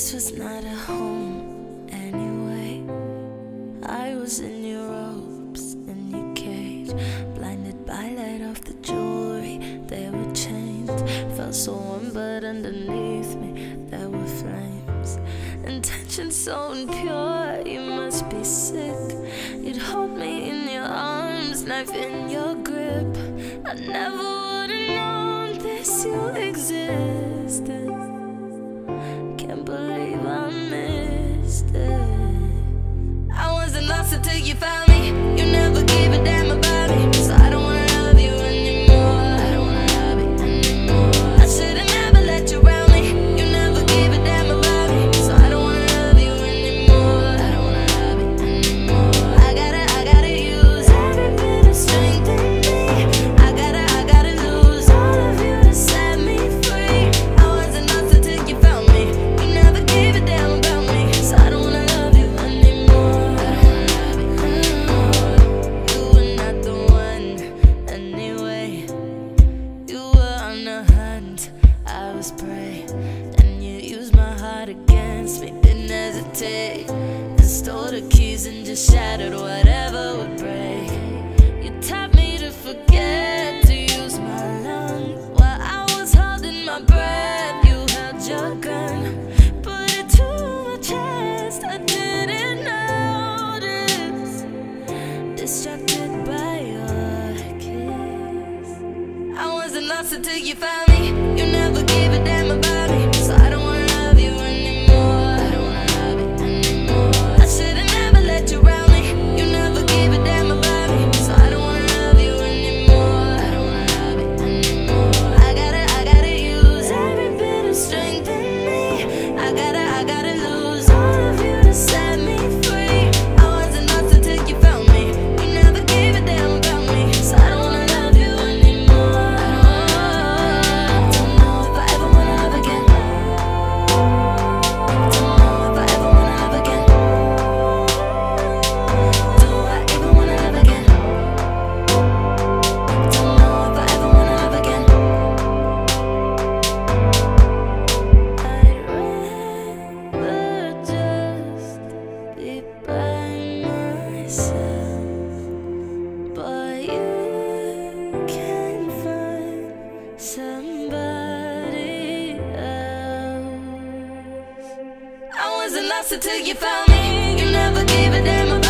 This was not a home anyway. I was in your ropes, in your cage, blinded by light of the jewelry. They were chained, felt so warm, but underneath me there were flames. Intention so impure, you must be sick. You'd hold me in your arms, knife in your grip. I never would've known this, you existed. Can't believe I missed it. I wasn't lost until you found me. You never gave a damn about me, so I don't wanna love you anymore. I don't wanna love you anymore. I should've never let you around me. You never gave a damn about me, so I don't wanna love you anymore. I don't wanna love you anymore. I gotta use every bit of strength in me. I gotta lose all of you to set me free. I wasn't lost until you found me. You never gave a damn about me, so I don't wanna love you anymore. I don't wanna love you anymore. You were not the one anyway. You were on a hunt, I was prey, and you used my heart against me. Didn't hesitate, and stole the keys and just shattered whatever would break. You taught me to forget, to use my lungs while I was holding my breath. You held your gun, put it to my chest. I didn't notice, distracted by your kiss. I wasn't lost until you found me. You never gave a damn about me, so I don't wanna love you anymore. I don't wanna love you anymore. I should've never let you around me. You never gave a damn about me, so I don't wanna love you anymore. I don't wanna love you anymore. I gotta use every bit of strength in me. I gotta lose all of you to set me free. I wasn't lost until you found me. You never gave a damn about me, so I don't wanna love you anymore. I don't know if I ever wanna love again. Don't know if I ever wanna love again. Do I even wanna love again? Don't know if I ever wanna love again. I'd rather just be by myself, but you can find somebody else. I wasn't lost until you found me. You never gave a damn about me.